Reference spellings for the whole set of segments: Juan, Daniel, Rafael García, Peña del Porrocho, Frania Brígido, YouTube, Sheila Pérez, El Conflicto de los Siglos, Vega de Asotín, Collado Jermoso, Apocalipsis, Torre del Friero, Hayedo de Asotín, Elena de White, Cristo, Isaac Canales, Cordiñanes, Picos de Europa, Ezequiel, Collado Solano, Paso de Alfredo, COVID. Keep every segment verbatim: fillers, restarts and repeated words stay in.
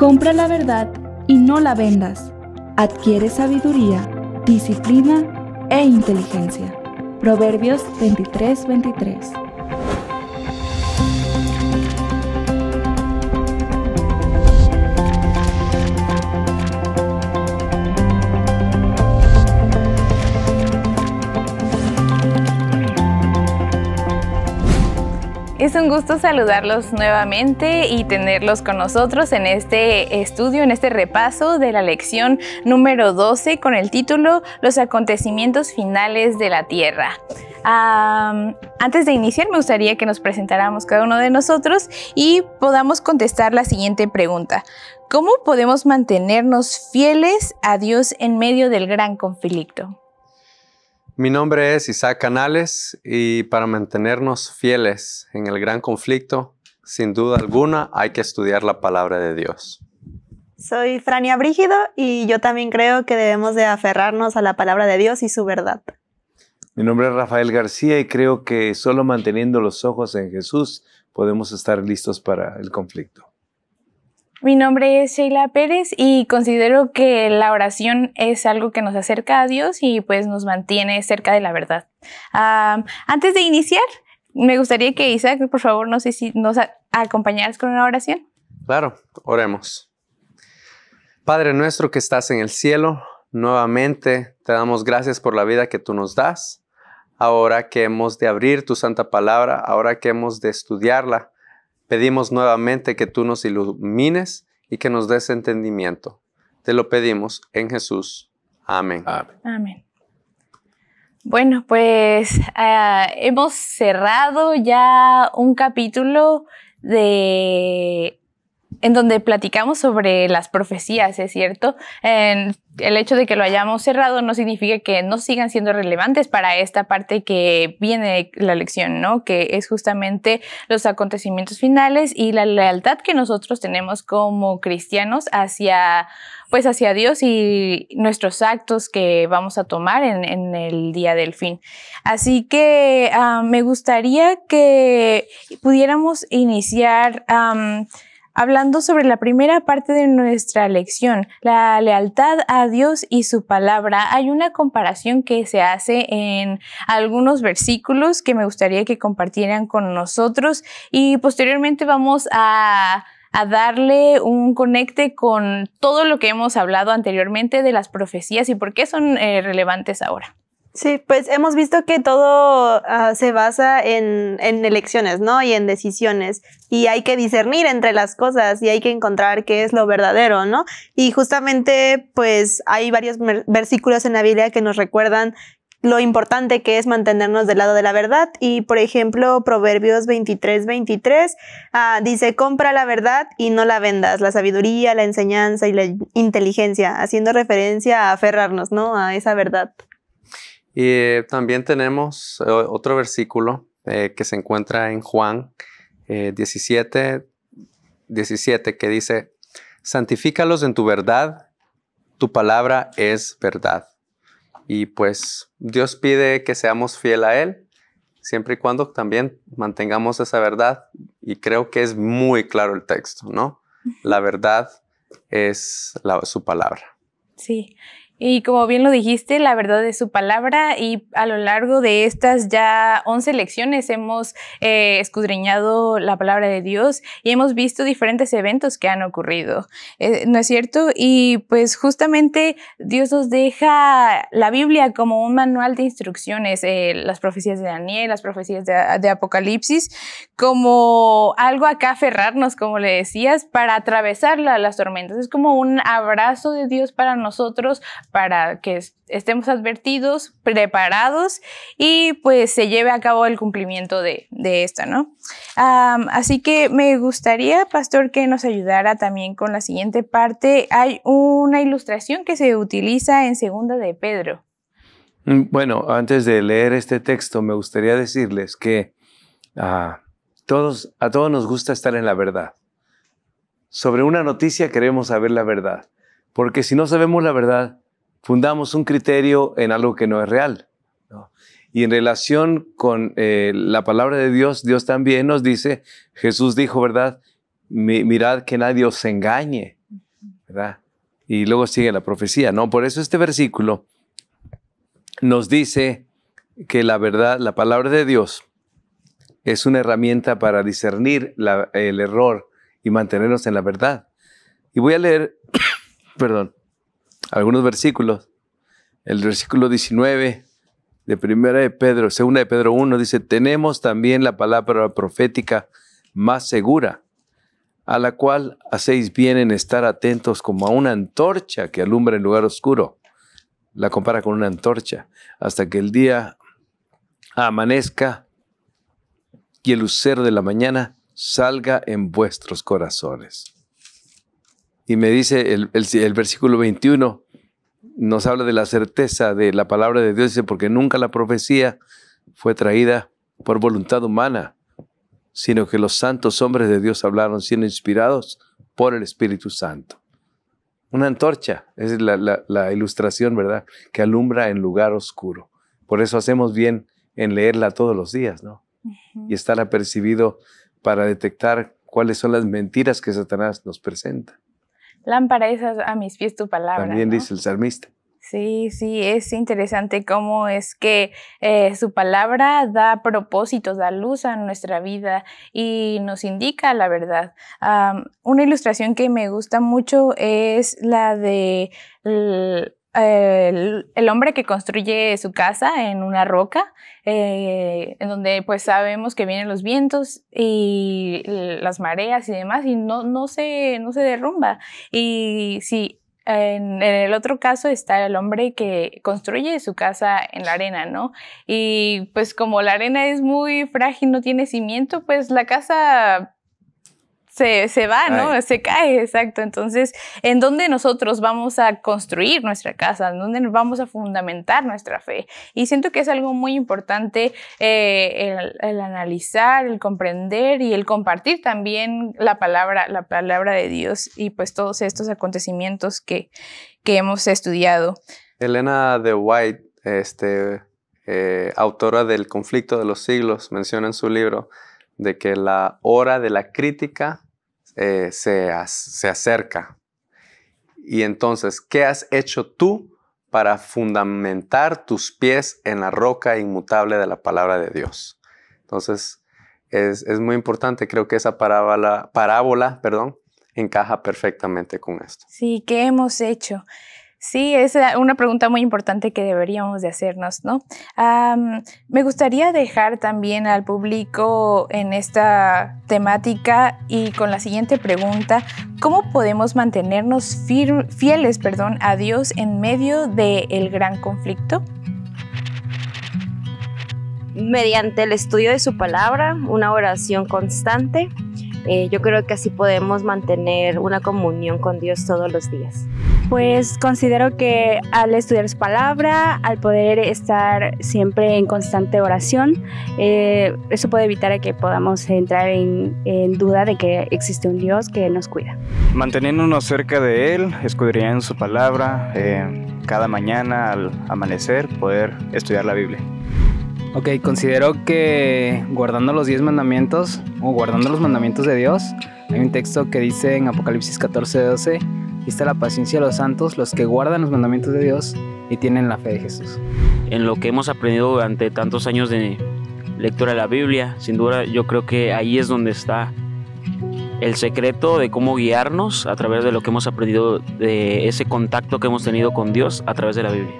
Compra la verdad y no la vendas. Adquiere sabiduría, disciplina e inteligencia. Proverbios veintitrés veintitrés. Es un gusto saludarlos nuevamente y tenerlos con nosotros en este estudio, en este repaso de la lección número doce con el título Los acontecimientos finales de la tierra. Um, antes de iniciar me gustaría que nos presentáramos cada uno de nosotros y podamos contestar la siguiente pregunta. ¿Cómo podemos mantenernos fieles a Dios en medio del gran conflicto? Mi nombre es Isaac Canales y para mantenernos fieles en el gran conflicto, sin duda alguna, hay que estudiar la palabra de Dios. Soy Frania Brígido y yo también creo que debemos de aferrarnos a la palabra de Dios y su verdad. Mi nombre es Rafael García y creo que solo manteniendo los ojos en Jesús podemos estar listos para el conflicto. Mi nombre es Sheila Pérez y considero que la oración es algo que nos acerca a Dios y pues nos mantiene cerca de la verdad. Um, antes de iniciar, me gustaría que Isaac, por favor, nos, nos acompañaras con una oración. Claro, oremos. Padre nuestro que estás en el cielo, nuevamente te damos gracias por la vida que tú nos das. Ahora que hemos de abrir tu santa palabra, ahora que hemos de estudiarla, pedimos nuevamente que tú nos ilumines y que nos des entendimiento. Te lo pedimos en Jesús. Amén. Amén. Amén. Bueno, pues uh, hemos cerrado ya un capítulo de, en donde platicamos sobre las profecías, ¿es cierto? En, el hecho de que lo hayamos cerrado no significa que no sigan siendo relevantes para esta parte que viene la lección, ¿no? Que es justamente los acontecimientos finales y la lealtad que nosotros tenemos como cristianos hacia, pues hacia Dios y nuestros actos que vamos a tomar en, en el día del fin. Así que uh, me gustaría que pudiéramos iniciar um, hablando sobre la primera parte de nuestra lección, la lealtad a Dios y su palabra. Hay una comparación que se hace en algunos versículos que me gustaría que compartieran con nosotros y posteriormente vamos a, a darle un conecte con todo lo que hemos hablado anteriormente de las profecías y por qué son eh, relevantes ahora. Sí, pues hemos visto que todo uh, se basa en, en elecciones, ¿no? Y en decisiones. Y hay que discernir entre las cosas y hay que encontrar qué es lo verdadero, ¿no? Y justamente, pues, hay varios versículos en la Biblia que nos recuerdan lo importante que es mantenernos del lado de la verdad. Y, por ejemplo, Proverbios veintitrés veintitrés uh, dice, compra la verdad y no la vendas, la sabiduría, la enseñanza y la inteligencia, haciendo referencia a aferrarnos, ¿no? A esa verdad. Y eh, también tenemos eh, otro versículo eh, que se encuentra en Juan eh, diecisiete, diecisiete, que dice, santifícalos en tu verdad, tu palabra es verdad. Y pues Dios pide que seamos fieles a Él, siempre y cuando también mantengamos esa verdad. Y creo que es muy claro el texto, ¿no? La verdad es la, su palabra. Sí. Y como bien lo dijiste, la verdad es su palabra y a lo largo de estas ya once lecciones hemos eh, escudriñado la palabra de Dios y hemos visto diferentes eventos que han ocurrido, eh, ¿no es cierto? Y pues justamente Dios nos deja la Biblia como un manual de instrucciones, eh, las profecías de Daniel, las profecías de, de Apocalipsis, como algo a que aferrarnos, como le decías, para atravesar la, las tormentas. Es como un abrazo de Dios para nosotros, para que estemos advertidos, preparados y pues se lleve a cabo el cumplimiento de, de esto, ¿no? Um, así que me gustaría, Pastor, que nos ayudara también con la siguiente parte. Hay una ilustración que se utiliza en Segunda de Pedro. Bueno, antes de leer este texto, me gustaría decirles que uh, todos, a todos nos gusta estar en la verdad. Sobre una noticia queremos saber la verdad, porque si no sabemos la verdad, fundamos un criterio en algo que no es real, ¿no? Y en relación con eh, la palabra de Dios, Dios también nos dice, Jesús dijo, ¿verdad? Mi, mirad que nadie os engañe, ¿verdad? Y luego sigue la profecía, ¿no? Por eso este versículo nos dice que la verdad, la palabra de Dios es una herramienta para discernir la, el error y mantenernos en la verdad. Y voy a leer, perdón, algunos versículos. El versículo diecinueve de Primera de Pedro, Segunda de Pedro uno, dice, tenemos también la palabra profética más segura, a la cual hacéis bien en estar atentos como a una antorcha que alumbra en lugar oscuro. La compara con una antorcha, hasta que el día amanezca y el lucero de la mañana salga en vuestros corazones. Y me dice el, el, el versículo veintiuno, nos habla de la certeza de la palabra de Dios, dice, porque nunca la profecía fue traída por voluntad humana, sino que los santos hombres de Dios hablaron siendo inspirados por el Espíritu Santo. Una antorcha, es la, la, la ilustración, ¿verdad?, que alumbra en lugar oscuro. Por eso hacemos bien en leerla todos los días, ¿no? Uh-huh. Y estar apercibido para detectar cuáles son las mentiras que Satanás nos presenta. Lámpara es a mis pies tu palabra. También, ¿no?, dice el salmista. Sí, sí, es interesante cómo es que eh, su palabra da propósitos, da luz a nuestra vida y nos indica la verdad. Um, una ilustración que me gusta mucho es la de el, el, el hombre que construye su casa en una roca, eh, en donde pues sabemos que vienen los vientos y las mareas y demás, y no, no, se, no se derrumba. Y sí. En, en el otro caso está el hombre que construye su casa en la arena, ¿no? Y pues como la arena es muy frágil, no tiene cimiento, pues la casa se, se va, ¿no? Ay. Se cae, exacto. Entonces, ¿en dónde nosotros vamos a construir nuestra casa? ¿En dónde nos vamos a fundamentar nuestra fe? Y siento que es algo muy importante eh, el, el analizar, el comprender y el compartir también la palabra, la palabra de Dios y pues todos estos acontecimientos que, que hemos estudiado. Elena de White, este, eh, autora del Conflicto de los Siglos, menciona en su libro de que la hora de la crítica eh, se, se acerca. Y entonces, ¿qué has hecho tú para fundamentar tus pies en la roca inmutable de la palabra de Dios? Entonces, es, es muy importante. Creo que esa parábola, parábola perdón, encaja perfectamente con esto. Sí, ¿qué hemos hecho? Sí, es una pregunta muy importante que deberíamos de hacernos, ¿no? Um, me gustaría dejar también al público en esta temática y con la siguiente pregunta, ¿cómo podemos mantenernos fieles, perdón, a Dios en medio del gran conflicto? Mediante el estudio de su palabra, una oración constante, eh, yo creo que así podemos mantener una comunión con Dios todos los días. Pues considero que al estudiar su palabra, al poder estar siempre en constante oración, eh, eso puede evitar que podamos entrar en, en duda de que existe un Dios que nos cuida. Manteniéndonos cerca de Él, escudriñando su palabra, eh, cada mañana al amanecer poder estudiar la Biblia. Ok, considero que guardando los diez mandamientos o guardando los mandamientos de Dios, hay un texto que dice en Apocalipsis catorce, doce, está la paciencia de los santos, los que guardan los mandamientos de Dios y tienen la fe de Jesús. En lo que hemos aprendido durante tantos años de lectura de la Biblia, sin duda yo creo que ahí es donde está el secreto de cómo guiarnos a través de lo que hemos aprendido, de ese contacto que hemos tenido con Dios a través de la Biblia.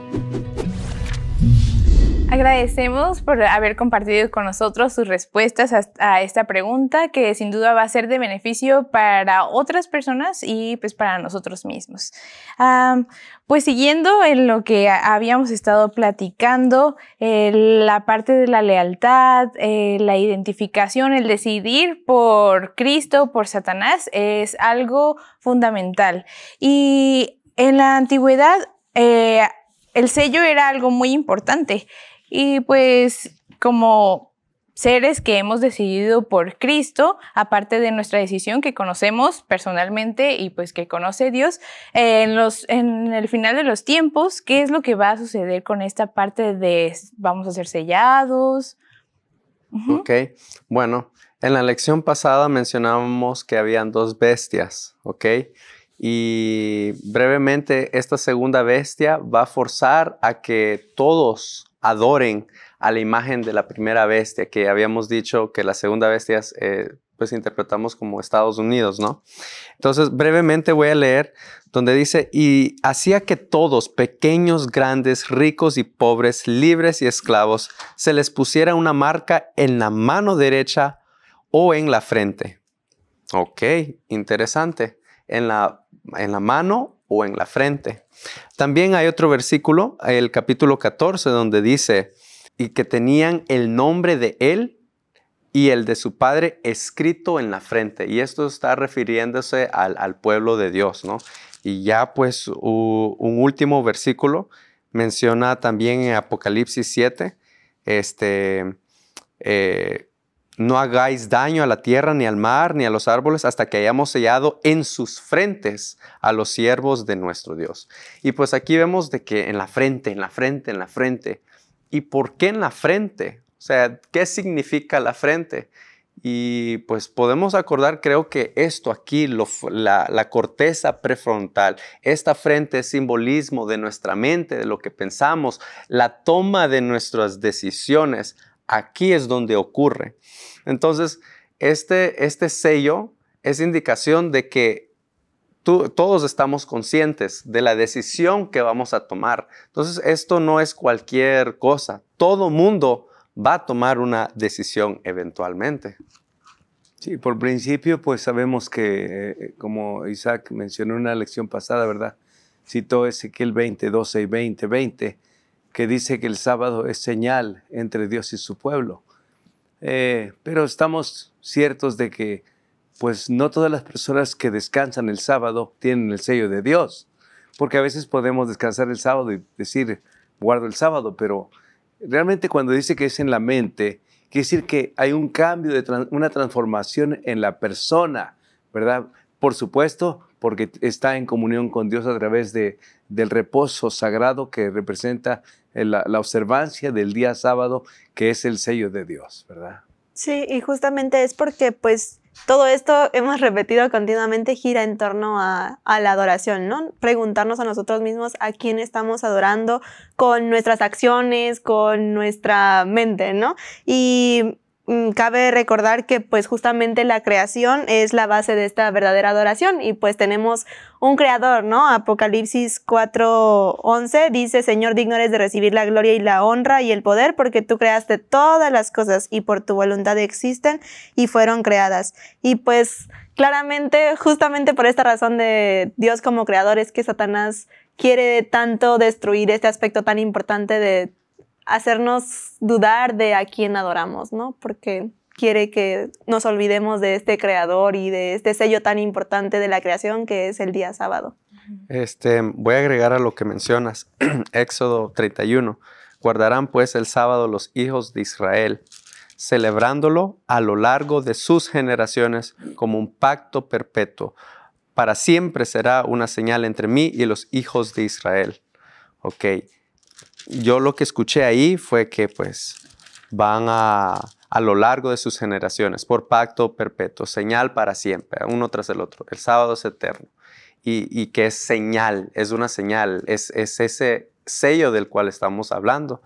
Agradecemos por haber compartido con nosotros sus respuestas a, a esta pregunta que sin duda va a ser de beneficio para otras personas y pues para nosotros mismos. Um, pues siguiendo en lo que habíamos estado platicando, eh, la parte de la lealtad, eh, la identificación, el decidir por Cristo, por Satanás, es algo fundamental. Y en la antigüedad eh, el sello era algo muy importante. Y pues como seres que hemos decidido por Cristo, aparte de nuestra decisión que conocemos personalmente y pues que conoce Dios, eh, en, los, en el final de los tiempos, ¿qué es lo que va a suceder con esta parte de vamos a ser sellados? Uh-huh. Ok, bueno, en la lección pasada mencionábamos que habían dos bestias, ¿ok? Y brevemente, esta segunda bestia va a forzar a que todos adoren a la imagen de la primera bestia, que habíamos dicho que la segunda bestia eh, pues interpretamos como Estados Unidos, ¿no? Entonces, brevemente voy a leer donde dice, y hacía que todos, pequeños, grandes, ricos y pobres, libres y esclavos, se les pusiera una marca en la mano derecha o en la frente. Ok, interesante. En la, en la mano o en la frente. También hay otro versículo, el capítulo catorce, donde dice, y que tenían el nombre de él y el de su padre escrito en la frente. Y esto está refiriéndose al, al pueblo de Dios, ¿no? Y ya pues u, un último versículo menciona también en Apocalipsis siete, este... Eh, no hagáis daño a la tierra, ni al mar, ni a los árboles, hasta que hayamos sellado en sus frentes a los siervos de nuestro Dios. Y pues aquí vemos de que en la frente, en la frente, en la frente. ¿Y por qué en la frente? O sea, ¿qué significa la frente? Y pues podemos acordar, creo que esto aquí, lo, la, la corteza prefrontal, esta frente es simbolismo de nuestra mente, de lo que pensamos, la toma de nuestras decisiones. Aquí es donde ocurre. Entonces, este, este sello es indicación de que tú, todos estamos conscientes de la decisión que vamos a tomar. Entonces, esto no es cualquier cosa. Todo mundo va a tomar una decisión eventualmente. Sí, por principio, pues sabemos que, eh, como Isaac mencionó en una lección pasada, ¿verdad? Citó Ezequiel veinte, doce y veinte, veinte. Que dice que el sábado es señal entre Dios y su pueblo. Eh, pero estamos ciertos de que pues no todas las personas que descansan el sábado tienen el sello de Dios. Porque a veces podemos descansar el sábado y decir, guardo el sábado, pero realmente cuando dice que es en la mente, quiere decir que hay un cambio, de trans una transformación en la persona, ¿verdad? Por supuesto, porque está en comunión con Dios a través de, del reposo sagrado que representa la, la observancia del día sábado, que es el sello de Dios, ¿verdad? Sí, y justamente es porque pues todo esto, hemos repetido continuamente, gira en torno a, a la adoración, ¿no? Preguntarnos a nosotros mismos a quién estamos adorando con nuestras acciones, con nuestra mente, ¿no? Y cabe recordar que pues justamente la creación es la base de esta verdadera adoración y pues tenemos un creador, ¿no? Apocalipsis cuatro, once dice, Señor, digno eres de recibir la gloria y la honra y el poder porque tú creaste todas las cosas y por tu voluntad existen y fueron creadas. Y pues claramente, justamente por esta razón de Dios como creador es que Satanás quiere tanto destruir este aspecto tan importante de hacernos dudar de a quién adoramos, ¿no? Porque quiere que nos olvidemos de este creador y de este sello tan importante de la creación que es el día sábado. Este, voy a agregar a lo que mencionas, Éxodo treinta y uno. Guardarán pues el sábado los hijos de Israel, celebrándolo a lo largo de sus generaciones como un pacto perpetuo. Para siempre será una señal entre mí y los hijos de Israel. Ok. Yo lo que escuché ahí fue que pues van a, a lo largo de sus generaciones, por pacto perpetuo, señal para siempre, uno tras el otro. El sábado es eterno y, y que es señal, es una señal, es, es ese sello del cual estamos hablando.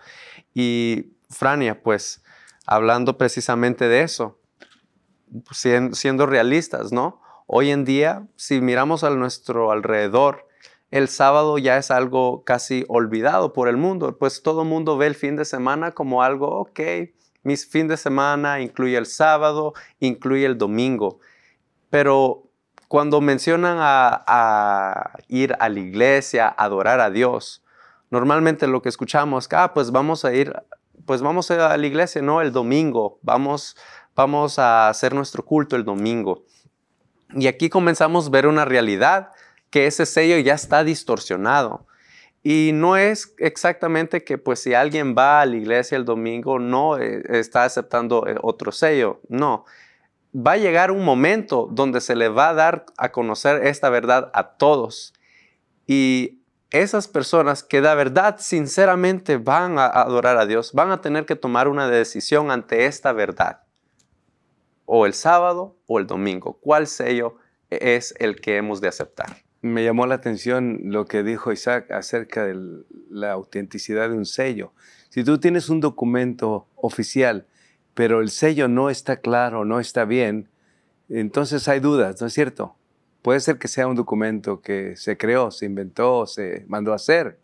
Y Frania, pues hablando precisamente de eso, siendo, siendo realistas, ¿no? Hoy en día, si miramos a nuestro alrededor, el sábado ya es algo casi olvidado por el mundo, pues todo el mundo ve el fin de semana como algo, ok, mi fin de semana incluye el sábado, incluye el domingo. Pero cuando mencionan a, a ir a la iglesia, adorar a Dios, normalmente lo que escuchamos es que, ah, pues vamos a ir, pues vamos a la iglesia, no el domingo, vamos, vamos a hacer nuestro culto el domingo. Y aquí comenzamos a ver una realidad que ese sello ya está distorsionado. Y no es exactamente que pues si alguien va a la iglesia el domingo no eh, está aceptando otro sello. No, va a llegar un momento donde se le va a dar a conocer esta verdad a todos. Y esas personas que de verdad sinceramente van a adorar a Dios, van a tener que tomar una decisión ante esta verdad. O el sábado o el domingo. ¿Cuál sello es el que hemos de aceptar? Me llamó la atención lo que dijo Isaac acerca de la autenticidad de un sello. Si tú tienes un documento oficial, pero el sello no está claro, no está bien, entonces hay dudas, ¿no es cierto? Puede ser que sea un documento que se creó, se inventó, se mandó a hacer.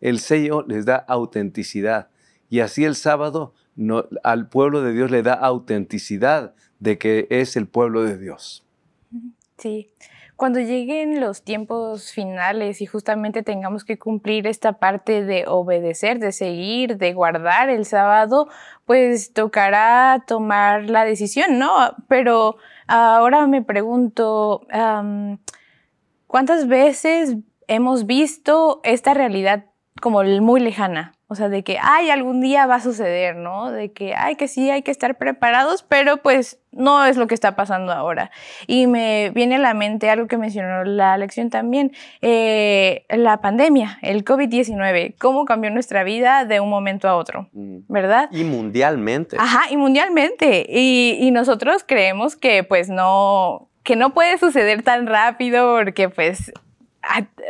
El sello les da autenticidad. Y así el sábado no, al pueblo de Dios le da autenticidad de que es el pueblo de Dios. Sí. Cuando lleguen los tiempos finales y justamente tengamos que cumplir esta parte de obedecer, de seguir, de guardar el sábado, pues tocará tomar la decisión, ¿no? Pero ahora me pregunto, um, ¿cuántas veces hemos visto esta realidad como muy lejana? O sea, de que, ay, algún día va a suceder, ¿no? De que, ay, que sí, hay que estar preparados, pero pues no es lo que está pasando ahora. Y me viene a la mente algo que mencionó la lección también, eh, la pandemia, el COVID diecinueve, cómo cambió nuestra vida de un momento a otro, ¿verdad? Y mundialmente. Ajá, y mundialmente. Y, y nosotros creemos que pues no, que no puede suceder tan rápido porque pues...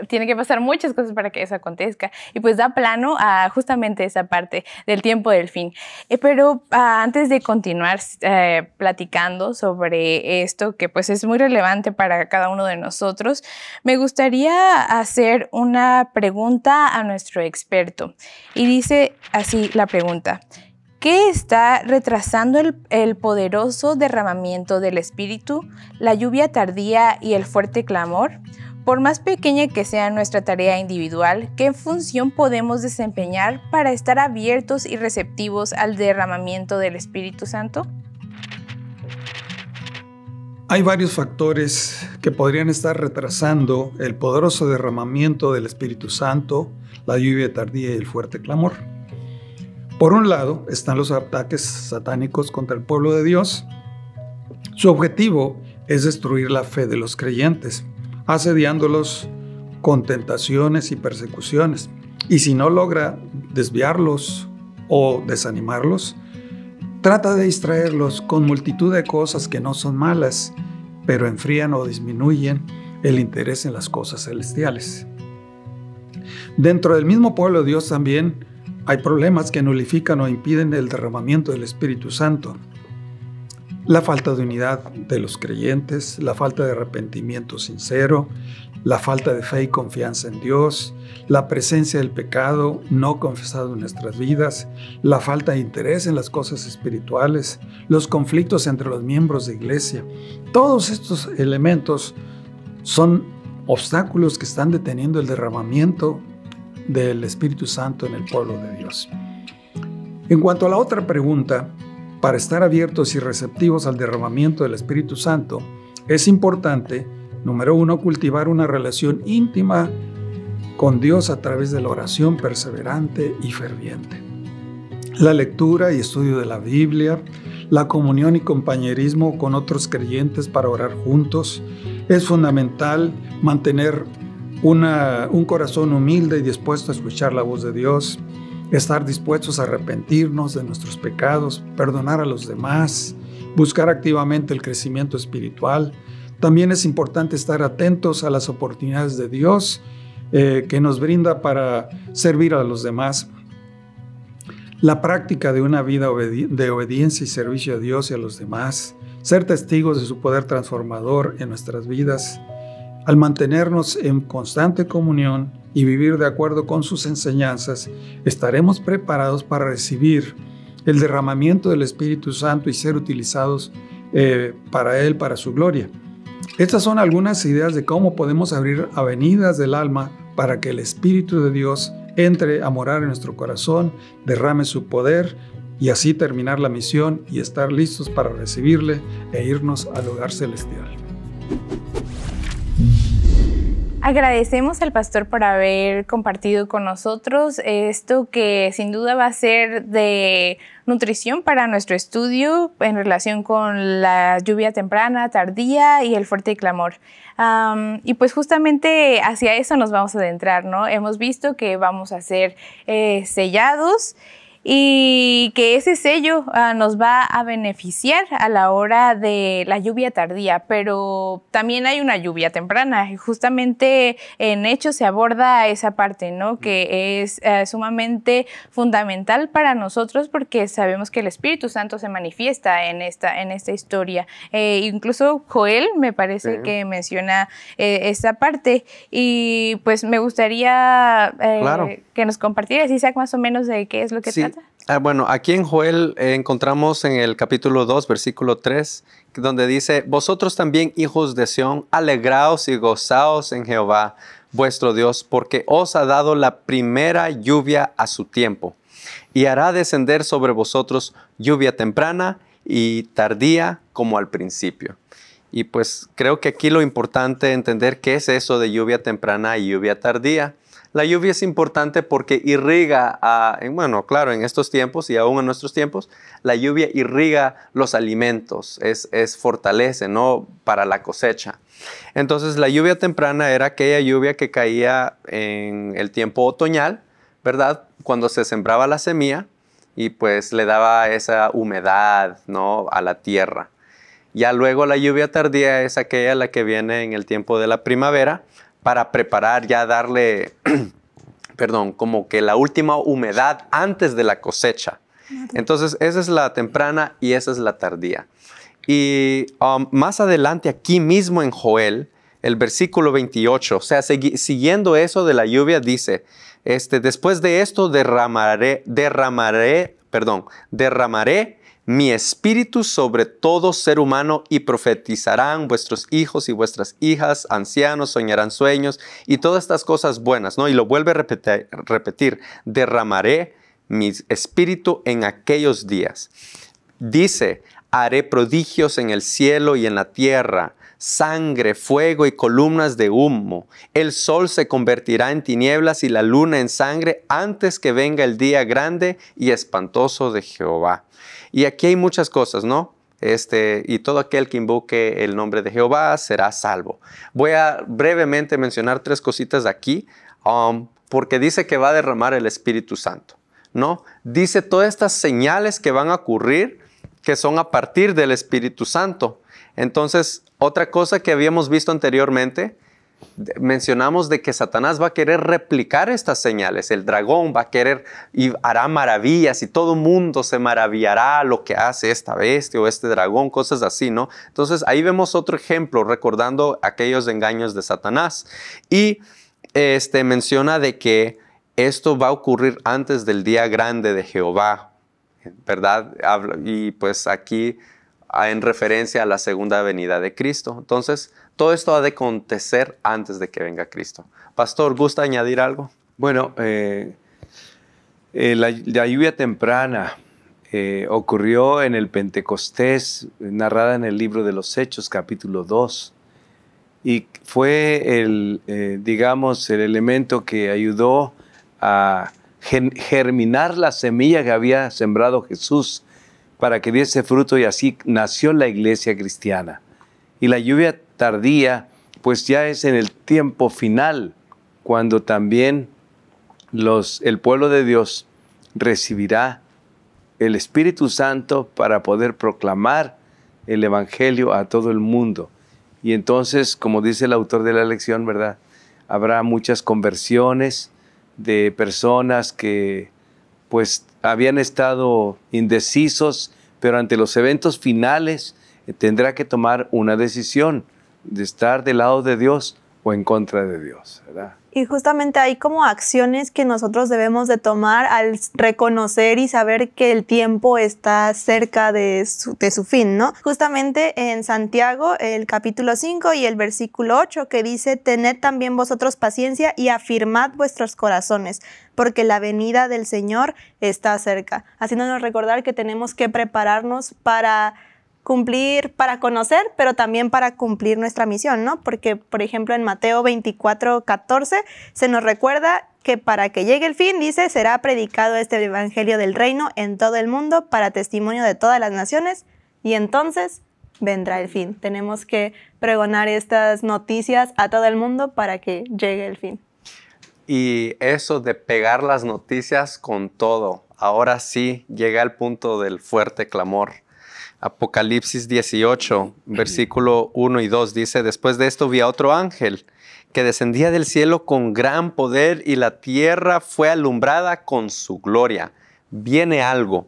tiene que pasar muchas cosas para que eso acontezca. Y pues da plano a justamente esa parte del tiempo del fin. Eh, pero ah, antes de continuar eh, platicando sobre esto, que pues es muy relevante para cada uno de nosotros, me gustaría hacer una pregunta a nuestro experto. Y dice así la pregunta: ¿qué está retrasando el, el poderoso derramamiento del Espíritu, la lluvia tardía y el fuerte clamor? Por más pequeña que sea nuestra tarea individual, ¿qué función podemos desempeñar para estar abiertos y receptivos al derramamiento del Espíritu Santo? Hay varios factores que podrían estar retrasando el poderoso derramamiento del Espíritu Santo, la lluvia tardía y el fuerte clamor. Por un lado, están los ataques satánicos contra el pueblo de Dios. Su objetivo es destruir la fe de los creyentes, asediándolos con tentaciones y persecuciones. Y si no logra desviarlos o desanimarlos, trata de distraerlos con multitud de cosas que no son malas, pero enfrían o disminuyen el interés en las cosas celestiales. Dentro del mismo pueblo de Dios también hay problemas que nulifican o impiden el derramamiento del Espíritu Santo. La falta de unidad de los creyentes, la falta de arrepentimiento sincero, la falta de fe y confianza en Dios, la presencia del pecado no confesado en nuestras vidas, la falta de interés en las cosas espirituales, los conflictos entre los miembros de iglesia. Todos estos elementos son obstáculos que están deteniendo el derramamiento del Espíritu Santo en el pueblo de Dios. En cuanto a la otra pregunta, para estar abiertos y receptivos al derramamiento del Espíritu Santo, es importante, número uno, cultivar una relación íntima con Dios a través de la oración perseverante y ferviente. La lectura y estudio de la Biblia, la comunión y compañerismo con otros creyentes para orar juntos. Es fundamental mantener una, un corazón humilde y dispuesto a escuchar la voz de Dios. Estar dispuestos a arrepentirnos de nuestros pecados, perdonar a los demás, buscar activamente el crecimiento espiritual. También es importante estar atentos a las oportunidades de Dios eh, que nos brinda para servir a los demás. La práctica de una vida obedi- de obediencia y servicio a Dios y a los demás. Ser testigos de su poder transformador en nuestras vidas. Al mantenernos en constante comunión y vivir de acuerdo con sus enseñanzas, estaremos preparados para recibir el derramamiento del Espíritu Santo y ser utilizados eh, para Él, para su gloria. Estas son algunas ideas de cómo podemos abrir avenidas del alma para que el Espíritu de Dios entre a morar en nuestro corazón, derrame su poder y así terminar la misión y estar listos para recibirle e irnos al hogar celestial. Agradecemos al pastor por haber compartido con nosotros esto que sin duda va a ser de nutrición para nuestro estudio en relación con la lluvia temprana, tardía y el fuerte clamor. Um, y pues justamente hacia eso nos vamos a adentrar, ¿no? Hemos visto que vamos a ser eh, sellados y que ese sello uh, nos va a beneficiar a la hora de la lluvia tardía, pero también hay una lluvia temprana. Y justamente en Hechos se aborda esa parte, ¿no? Que es uh, sumamente fundamental para nosotros porque sabemos que el Espíritu Santo se manifiesta en esta, en esta historia. Eh, incluso Joel me parece sí. que menciona eh, esta parte y pues me gustaría eh, claro. que nos compartieras, Isaac, más o menos de qué es lo que sí. trata. Ah, bueno, aquí en Joel eh, encontramos en el capítulo dos, versículo tres, donde dice: vosotros también, hijos de Sión, alegraos y gozaos en Jehová, vuestro Dios, porque os ha dado la primera lluvia a su tiempo, y hará descender sobre vosotros lluvia temprana y tardía como al principio. Y pues creo que aquí lo importante es entender qué es eso de lluvia temprana y lluvia tardía. La lluvia es importante porque irriga, a, bueno, claro, en estos tiempos y aún en nuestros tiempos, la lluvia irriga los alimentos, es, es fortalece, ¿no? Para la cosecha. Entonces, la lluvia temprana era aquella lluvia que caía en el tiempo otoñal, ¿verdad? Cuando se sembraba la semilla y pues le daba esa humedad, ¿no? A la tierra. Ya luego la lluvia tardía es aquella la que viene en el tiempo de la primavera, para preparar, ya darle, perdón, como que la última humedad antes de la cosecha. Entonces, esa es la temprana y esa es la tardía. Y um, más adelante, aquí mismo en Joel, el versículo veintiocho, o sea, siguiendo eso de la lluvia, dice, este, después de esto derramaré, derramaré, perdón, derramaré mi espíritu sobre todo ser humano y profetizarán vuestros hijos y vuestras hijas, ancianos, soñarán sueños y todas estas cosas buenas, ¿no? Y lo vuelve a repetir, repetir, derramaré mi espíritu en aquellos días. Dice, haré prodigios en el cielo y en la tierra, sangre, fuego y columnas de humo. El sol se convertirá en tinieblas y la luna en sangre antes que venga el día grande y espantoso de Jehová. Y aquí hay muchas cosas, ¿no? Este, y todo aquel que invoque el nombre de Jehová será salvo. Voy a brevemente mencionar tres cositas aquí, um, porque dice que va a derramar el Espíritu Santo, ¿no? Dice todas estas señales que van a ocurrir, que son a partir del Espíritu Santo. Entonces, otra cosa que habíamos visto anteriormente, mencionamos de que Satanás va a querer replicar estas señales. El dragón va a querer y hará maravillas y todo mundo se maravillará lo que hace esta bestia o este dragón, cosas así, ¿no? Entonces ahí vemos otro ejemplo recordando aquellos engaños de Satanás. Y este, menciona de que esto va a ocurrir antes del día grande de Jehová, ¿verdad? Y pues aquí en referencia a la segunda venida de Cristo. Entonces, todo esto ha de acontecer antes de que venga Cristo. Pastor, ¿gusta añadir algo? Bueno, eh, eh, la, la lluvia temprana eh, ocurrió en el Pentecostés, narrada en el libro de los Hechos, capítulo dos. Y fue, el, eh, digamos, el elemento que ayudó a germinar la semilla que había sembrado Jesús para que diese fruto y así nació la iglesia cristiana. Y la lluvia tardía, pues ya es en el tiempo final, cuando también los, el pueblo de Dios recibirá el Espíritu Santo para poder proclamar el Evangelio a todo el mundo. Y entonces, como dice el autor de la lección, ¿verdad? Habrá muchas conversiones de personas que pues habían estado indecisos, pero ante los eventos finales tendrá que tomar una decisión de estar del lado de Dios o en contra de Dios, ¿verdad? Y justamente hay como acciones que nosotros debemos de tomar al reconocer y saber que el tiempo está cerca de su, de su fin, ¿no? Justamente en Santiago, el capítulo cinco y el versículo ocho, que dice, «Tened también vosotros paciencia y afirmad vuestros corazones, porque la venida del Señor está cerca». Haciéndonos recordar que tenemos que prepararnos para cumplir para conocer, pero también para cumplir nuestra misión, ¿no? Porque, por ejemplo, en Mateo veinticuatro, catorce, se nos recuerda que para que llegue el fin, dice, será predicado este evangelio del reino en todo el mundo para testimonio de todas las naciones y entonces vendrá el fin. Tenemos que pregonar estas noticias a todo el mundo para que llegue el fin. Y eso de pegar las noticias con todo. ahora sí llega al punto del fuerte clamor. Apocalipsis dieciocho, versículo uno y dos dice, después de esto vi a otro ángel que descendía del cielo con gran poder y la tierra fue alumbrada con su gloria. Viene algo.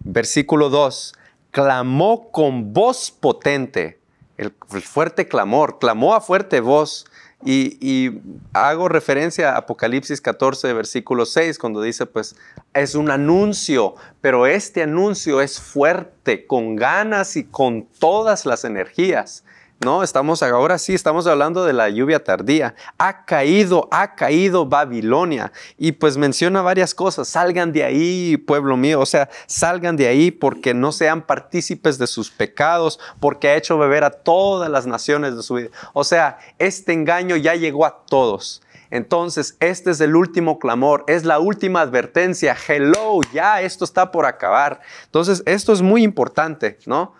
Versículo dos, clamó con voz potente, el, el fuerte clamor, clamó a fuerte voz. Y, y hago referencia a Apocalipsis catorce, versículo seis, cuando dice, pues, es un anuncio, pero este anuncio es fuerte, con ganas y con todas las energías. No, estamos ahora sí, estamos hablando de la lluvia tardía. Ha caído, ha caído Babilonia. Y pues menciona varias cosas. Salgan de ahí, pueblo mío. O sea, salgan de ahí porque no sean partícipes de sus pecados, porque ha hecho beber a todas las naciones de su vida. O sea, este engaño ya llegó a todos. Entonces, este es el último clamor, es la última advertencia. Hello, ya esto está por acabar. Entonces, esto es muy importante, ¿no?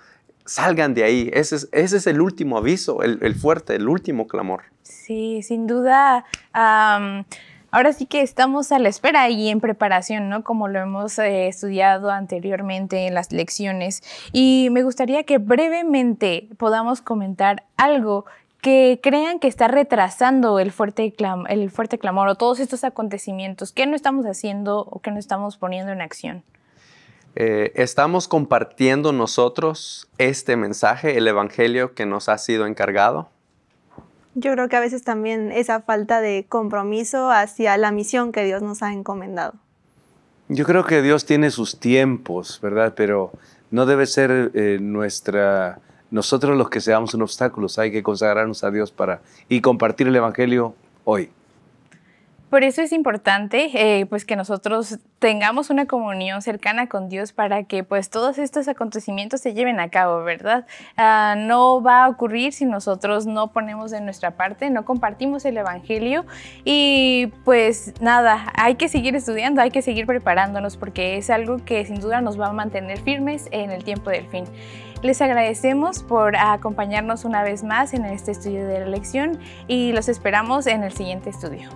Salgan de ahí. Ese es, ese es el último aviso, el, el fuerte, el último clamor. Sí, sin duda. Um, ahora sí que estamos a la espera y en preparación, ¿no? Como lo hemos eh, estudiado anteriormente en las lecciones. Y me gustaría que brevemente podamos comentar algo que crean que está retrasando el fuerte, clam el fuerte clamor o todos estos acontecimientos. ¿Qué no estamos haciendo o qué no estamos poniendo en acción? Eh, estamos compartiendo nosotros este mensaje, el evangelio que nos ha sido encargado. Yo creo que a veces también esa falta de compromiso hacia la misión que Dios nos ha encomendado. Yo creo que Dios tiene sus tiempos, ¿verdad? Pero no debe ser eh, nuestra, nosotros los que seamos un obstáculo. Hay que consagrarnos a Dios para y compartir el evangelio hoy. Por eso es importante eh, pues que nosotros tengamos una comunión cercana con Dios para que pues, todos estos acontecimientos se lleven a cabo, ¿verdad? Uh, no va a ocurrir si nosotros no ponemos de nuestra parte, no compartimos el evangelio y pues nada, hay que seguir estudiando, hay que seguir preparándonos porque es algo que sin duda nos va a mantener firmes en el tiempo del fin. Les agradecemos por acompañarnos una vez más en este estudio de la lección y los esperamos en el siguiente estudio.